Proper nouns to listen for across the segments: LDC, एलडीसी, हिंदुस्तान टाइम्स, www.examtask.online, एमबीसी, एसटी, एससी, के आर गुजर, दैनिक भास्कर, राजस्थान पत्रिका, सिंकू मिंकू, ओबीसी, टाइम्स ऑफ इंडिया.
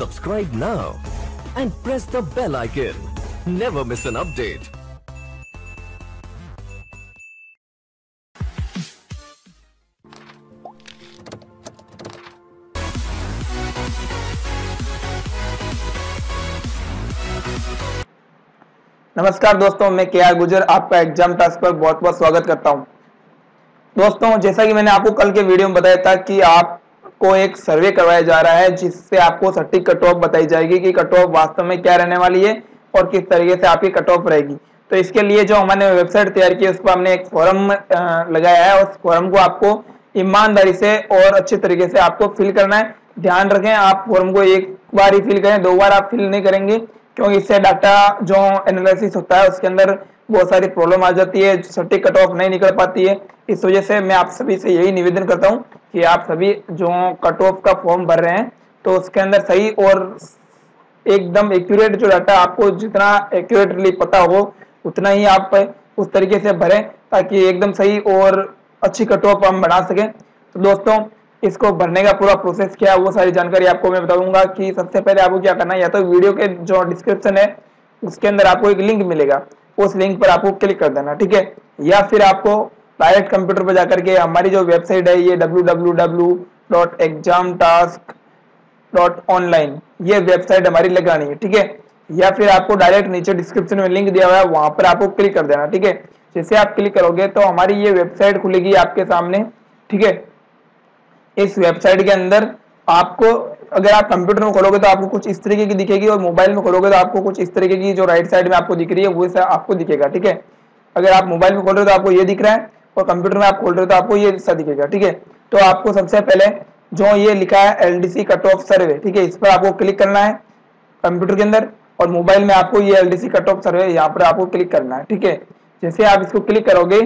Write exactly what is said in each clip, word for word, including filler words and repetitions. Subscribe now and press the bell icon. Never miss an update. नमस्कार दोस्तों, मैं के आर गुजर आपका एग्जाम टास्क पर बहुत बहुत स्वागत करता हूं। दोस्तों, जैसा कि मैंने आपको कल के वीडियो में बताया था कि आपको एक सर्वे करवाया जा रहा है जिससे आपको सटीक कट ऑफ बताई जाएगी कि कट ऑफ वास्तव में क्या रहने वाली है और किस तरीके से आपकी कट ऑफ रहेगी। तो इसके लिए जो हमने वेबसाइट तैयार की है उस पर हमने एक फॉरम लगाया है और उस फॉरम को आपको ईमानदारी से और अच्छे तरीके से आपको फिल करना है। ध्यान रखें, आप फॉरम को एक बार ही फिल करें, दो बार आप फिल नहीं करेंगे, क्योंकि इससे डाटा जो एनालिसिस होता है उसके अंदर बहुत सारी प्रॉब्लम आ जाती है, सटीक कट ऑफ नहीं निकल पाती है। इस वजह से मैं आप सभी से यही निवेदन करता हूं कि आप सभी जो कट ऑफ का फॉर्म भर रहे हैं तो उसके अंदर सही और एकदम एक्यूरेट जो डाटा, आपको जितना एक्यूरेटली पता हो उतना ही आप उस तरीके से भरें ताकि एकदम सही और अच्छी कट ऑफ हम बना सकें। तो दोस्तों, इसको भरने का पूरा प्रोसेस क्या है वो सारी जानकारी आपको मैं बताऊंगा कि सबसे पहले आपको क्या करना है। या तो वीडियो के जो डिस्क्रिप्शन है उसके अंदर आपको एक लिंक मिलेगा, उस लिंक पर आपको क्लिक कर देना, ठीक है। या फिर आपको डायरेक्ट कंप्यूटर पर जाकर के हमारी जो वेबसाइट है ये W W W dot exam task dot online ये वेबसाइट हमारी लगानी है, ठीक है। या फिर आपको डायरेक्ट नीचे डिस्क्रिप्शन में लिंक दिया हुआ है वहां पर आपको क्लिक कर देना, ठीक है। जैसे आप क्लिक करोगे तो हमारी ये वेबसाइट खुलेगी आपके सामने, ठीक है। इस वेबसाइट के अंदर आपको, अगर आप कंप्यूटर में खोलोगे तो आपको कुछ इस तरीके की दिखेगी और मोबाइल में खोलोगे तो आपको कुछ इस तरीके की जो राइट साइड में आपको दिख रही है वो आपको दिखेगा, ठीक है। अगर आप मोबाइल में खोल रहे हो तो आपको ये दिख रहा है और कंप्यूटर में आप खोल रहे हो तो आपको ये हिस्सा दिखेगा, ठीक है। तो आपको सबसे पहले जो ये लिखा है एलडीसी कट ऑफ सर्वे, ठीक है, इस पर आपको क्लिक करना है कंप्यूटर के अंदर, और मोबाइल में आपको ये एलडीसी कट ऑफ सर्वे यहाँ पर आपको क्लिक करना है, ठीक है। जैसे आप इसको क्लिक करोगे,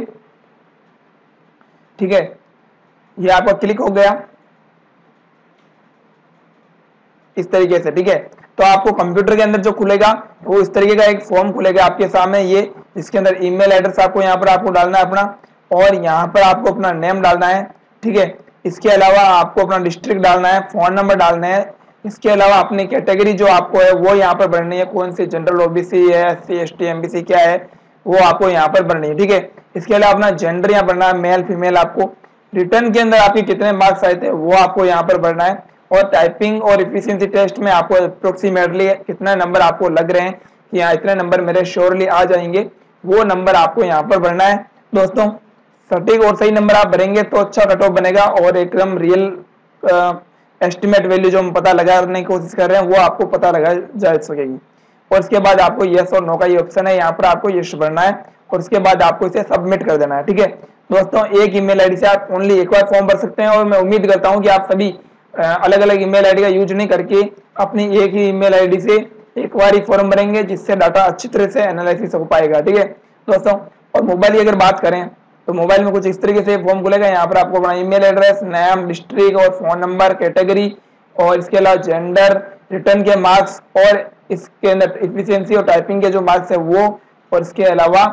ठीक है, ये आपका क्लिक हो गया इस तरीके से, ठीक है। तो आपको कंप्यूटर के अंदर जो खुलेगा वो इस तरीके का एक फॉर्म खुलेगा आपके सामने, ये इसके अंदर ईमेल एड्रेस आपको यहाँ पर आपको डालना है अपना, और यहाँ पर आपको अपना नेम डालना है, ठीक है। इसके अलावा आपको अपना डिस्ट्रिक्ट डालना है, फोन नंबर डालना है, इसके अलावा अपनी कैटेगरी जो आपको है वो यहाँ पर भरनी है, कौन सी जनरल ओबीसी है, S C S T M B C क्या है वो आपको यहाँ पर भरनी है, ठीक है। इसके अलावा अपना जेंडर यहाँ भरना है, मेल फीमेल। आपको रिटर्न के अंदर आपके कितने मार्क्स आए थे वो आपको यहाँ पर भरना है, और टाइपिंग और एफिशिएंसी टेस्ट में आपको अप्रोक्सीमेटली कितना नंबर आपको लग रहे हैं कि यहाँ इतने नंबर मेरे श्योरली आ जाएंगे, वो नंबर आपको यहाँ पर भरना है। दोस्तों, सटीक और सही नंबर आप भरेंगे तो अच्छा कट ऑफ बनेगा और एकदम रियल एस्टिमेट वैल्यू जो हम पता लगाने की कोशिश कर रहे हैं वो आपको पता लगा जा सकेगी। और उसके बाद आपको येस और नो का ये ऑप्शन है, यहाँ पर आपको येस भरना है और उसके बाद आपको इसे सबमिट कर देना है, ठीक है। दोस्तों, एक ईमेल आईडी से आप ओनली एक बार फॉर्म भर सकते हैं और मैं उम्मीद करता हूं कि आप सभी अलग अलग ईमेल आईडी का यूज नहीं करके अपनी एक ही ईमेल आईडी से एक बार ही फॉर्म भरेंगे जिससे डाटा अच्छी तरह से एनालिसिस हो पाएगा, ठीक है दोस्तों। और मोबाइल की अगर बात करें तो मोबाइल में कुछ इस तरीके से फॉर्म खुलेगा, यहाँ पर आपको अपना ईमेल एड्रेस, नाम, डिस्ट्रिक्ट और फोन नंबर, कैटेगरी, और इसके अलावा जेंडर, रिटर्न के मार्क्स, और इसके अंदर एफिशिएंसी और टाइपिंग के जो मार्क्स है वो, और इसके अलावा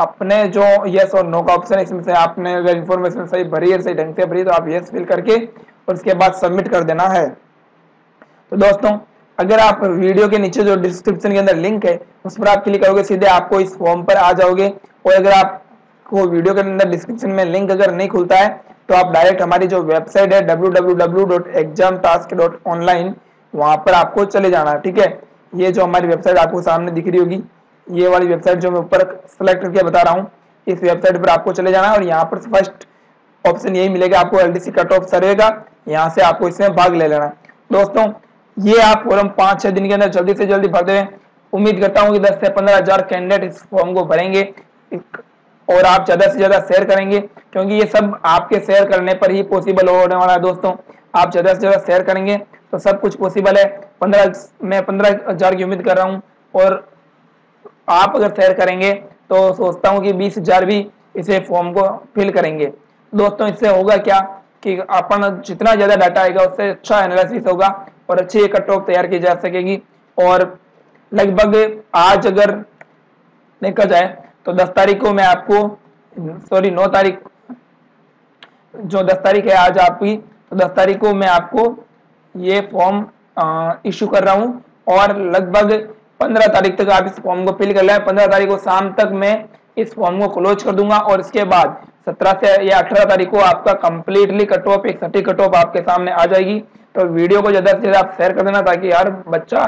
अपने जो यस और नो का ऑप्शन है इसमें से आपने अगर इन्फॉर्मेशन सही भरी है, सही ढंग से भरी तो आप यस फिल करके और उसके बाद सबमिट कर देना है। तो दोस्तों, अगर आप वीडियो के नीचे जो डिस्क्रिप्शन के अंदर लिंक है उस पर आप क्लिक करोगे सीधे आपको इस फॉर्म पर आ जाओगे, और अगर आपको वीडियो के अंदर डिस्क्रिप्शन में लिंक अगर नहीं खुलता है तो आप डायरेक्ट हमारी जो वेबसाइट है W W W dot exam task dot online वहाँ पर आपको चले जाना है, ठीक है। ये जो हमारी वेबसाइट आपको सामने दिख रही होगी, ये वाली वेबसाइट जो मैं ऊपर सेलेक्ट करके बता रहा हूँ, इस वेबसाइट पर आपको चले जाना है और यहाँ पर फर्स्ट ऑप्शन यही मिलेगा आपको एलडीसी कट ऑफ सर्वे का, यहाँ से आपको इसमें भाग ले लेना है। दोस्तों, ये आप फॉर्म पाँच छः दिन के अंदर जल्दी से जल्दी भर दें। उम्मीद करता हूँ कि दस से पंद्रह हजार कैंडिडेट इस फॉर्म को भरेंगे और आप ज़्यादा से ज़्यादा शेयर करेंगे, क्योंकि ये सब आपके शेयर करने पर ही पॉसिबल होने वाला है। दोस्तों, आप ज़्यादा से ज़्यादा शेयर करेंगे तो सब कुछ पॉसिबल है। पंद्रह मैं पंद्रह हजार की उम्मीद कर रहा हूँ, और आप अगर शेयर करेंगे तो सोचता हूँ कि बीस हजार भी इसे फॉर्म को फिल करेंगे। दोस्तों, इससे होगा क्या कि अपन जितना ज़्यादा डाटा आएगा उससे अच्छा एनालिसिस होगा और अच्छी कट ऑफ तैयार की जा सकेगी, और लगभग आज अगर देखा जाए तो दस तारीख को मैं आपको सॉरी नौ तारीख जो दस तारीख है आज आपकी, तो दस तारीख को मैं आपको ये फॉर्म इशू कर रहा हूँ और लगभग पंद्रह तारीख तक आप इस फॉर्म को फिल कर लें। पंद्रह तारीख को शाम तक मैं इस फॉर्म को क्लोज कर दूंगा और इसके बाद सत्रह से या अठारह तारीख को आपका कंप्लीटली कट ऑफ एक सटीक कट ऑफ आपके सामने आ जाएगी। तो वीडियो को ज्यादा से ज्यादा आप शेयर कर देना ताकि यार बच्चा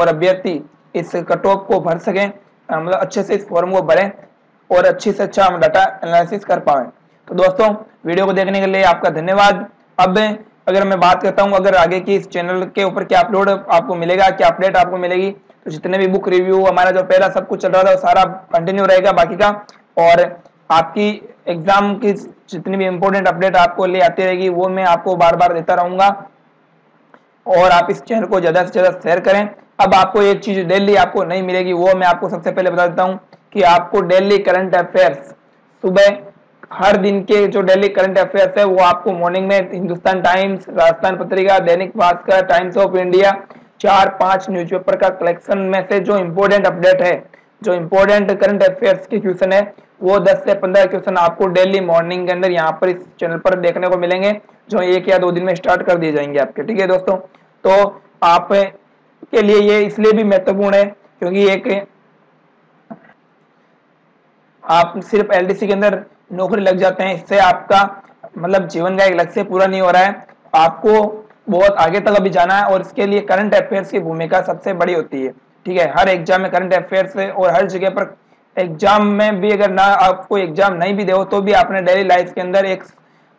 और अभ्यर्थी इस कट ऑफ को भर सके, मतलब अच्छे से इस फॉर्म को भरें और अच्छे से अच्छा हम डाटा एनालिसिस कर पाए। तो दोस्तों वीडियो को देखने के लिए आपका धन्यवाद। अब अगर मैं बात करता हूं अगर आगे की इस चैनल के ऊपर क्या अपलोड आपको मिलेगा, क्या अपडेट आपको मिलेगी, तो जितने भी बुक रिव्यू हमारा जो पहला सब कुछ चल रहा था वो सारा कंटिन्यू रहेगा बाकी का, और आपकी एग्जाम की जितनी भी इम्पोर्टेंट अपडेट आपको ले आती रहेगी वो मैं आपको बार बार देता रहूंगा। और आप इस चैनल को ज्यादा से ज्यादा शेयर करें। अब आपको एक चीज डेली आपको नहीं मिलेगी वो मैं आपको सबसे पहले बता देता हूँ कि आपको डेली करंट अफेयर्स सुबह हर दिन के जो डेली करंट अफेयर्स है वो आपको मॉर्निंग में हिंदुस्तान टाइम्स, राजस्थान पत्रिका, दैनिक भास्कर, टाइम्स ऑफ इंडिया, चार पांच न्यूज़पेपर का कलेक्शन में से जो इम्पोर्टेंट अपडेट है, जो इम्पोर्टेंट करंट अफेयर्स के क्वेश्चन है वो दस से पंद्रह क्वेश्चन आपको डेली मॉर्निंग के अंदर यहाँ पर इस चैनल पर देखने को मिलेंगे जो एक या दो दिन में स्टार्ट कर दिए जाएंगे आपके। ठीक है दोस्तों, तो आप के लिए ये इसलिए भी महत्वपूर्ण है क्योंकि एक आप सिर्फ एल डी सी के अंदर नौकरी लग जाते हैं इससे आपका मतलब जीवन का एक लक्ष्य पूरा नहीं हो रहा है। आपको बहुत आगे तक अभी जाना है और इसके लिए करंट अफेयर्स की भूमिका सबसे बड़ी होती है। ठीक है, हर एग्जाम में करंट अफेयर्स और हर जगह पर एग्जाम में भी अगर ना आपको एग्जाम नहीं भी दे हो तो भी आपने डेली लाइफ के अंदर एक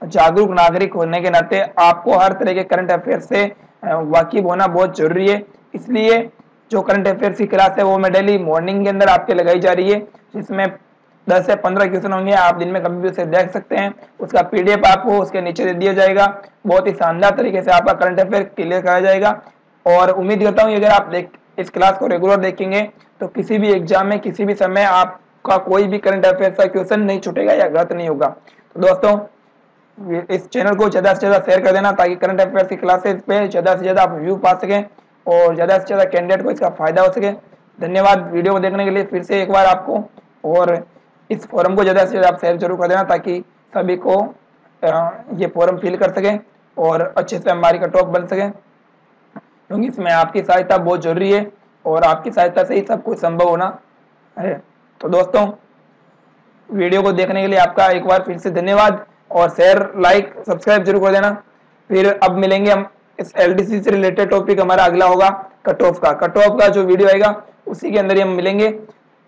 जागरूक नागरिक होने के नाते आपको हर तरह के करंट अफेयर्स से वाकिफ होना बहुत जरूरी है। इसलिए जो करंट अफेयर्स की क्लास है वो मैं डेली मॉर्निंग के अंदर आपके लगाई जा रही है जिसमें दस से पंद्रह क्वेश्चन होंगे। आप दिन में कभी भी उसे देख सकते हैं, उसका पीडीएफ आपको उसके नीचे दे दिया जाएगा। बहुत ही शानदार तरीके से आपका करंट अफेयर क्लियर कराया जाएगा और उम्मीद करता हूं अगर आप देख इस क्लास को रेगुलर देखेंगे तो किसी भी एग्जाम में किसी भी समय आपका कोई भी करंट अफेयर का क्वेश्चन नहीं छूटेगा या गलत नहीं होगा। तो दोस्तों इस चैनल को ज्यादा से ज्यादा शेयर कर देना ताकि करंट अफेयर की क्लासेस पे ज्यादा से ज्यादा आप व्यू पा सकें और ज्यादा से ज्यादा कैंडिडेट को इसका फायदा हो सके। धन्यवाद वीडियो को देखने के लिए फिर से एक बार आपको, और इस फॉर्म को ज़्यादा से ज़्यादा आप शेयर जरूर कर देना ताकि सभी को ये फॉर्म फिल कर सकें और अच्छे से हमारी कट ऑफ बन सके क्योंकि इसमें आपकी सहायता बहुत जरूरी है और आपकी सहायता से ही सब कुछ संभव होना है। तो दोस्तों वीडियो को देखने के लिए आपका एक बार फिर से धन्यवाद और शेयर, लाइक, सब्सक्राइब जरूर कर देना। फिर अब मिलेंगे हम, इस एल डी सी से रिलेटेड टॉपिक हमारा अगला होगा कट ऑफ का। कट ऑफ का जो वीडियो आएगा उसी के अंदर ही हम मिलेंगे,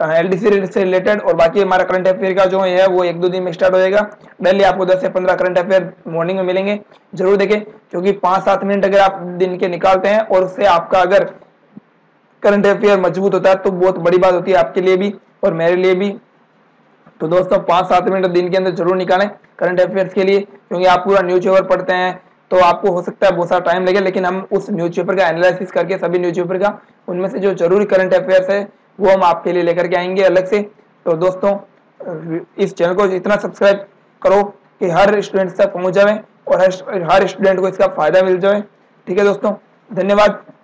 एलडीसी से रिलेटेड, और बाकी हमारा करंट अफेयर का जो है वो एक दो दिन में स्टार्ट हो जाएगा। डेली आपको दस से पंद्रह करंट अफेयर मॉर्निंग में मिलेंगे, जरूर देखें क्योंकि पाँच सात मिनट अगर आप दिन के निकालते हैं और उससे आपका अगर करंट अफेयर मजबूत होता है तो बहुत बड़ी बात होती है आपके लिए भी और मेरे लिए भी। तो दोस्तों पाँच सात मिनट दिन के अंदर जरूर निकालें करंट अफेयर्स के लिए क्योंकि आप पूरा न्यूज पेपर पढ़ते हैं तो आपको हो सकता है बहुत सारा टाइम लगे, लेकिन हम उस न्यूज पेपर का एनालिसिस करके सभी न्यूज पेपर का उनमें से जो जरूरी करंट अफेयर्स है वो हम आपके लिए लेकर के आएंगे अलग से। तो दोस्तों इस चैनल को इतना सब्सक्राइब करो कि हर स्टूडेंट तक पहुंच जाए और हर हर स्टूडेंट को इसका फायदा मिल जाए। ठीक है दोस्तों, धन्यवाद।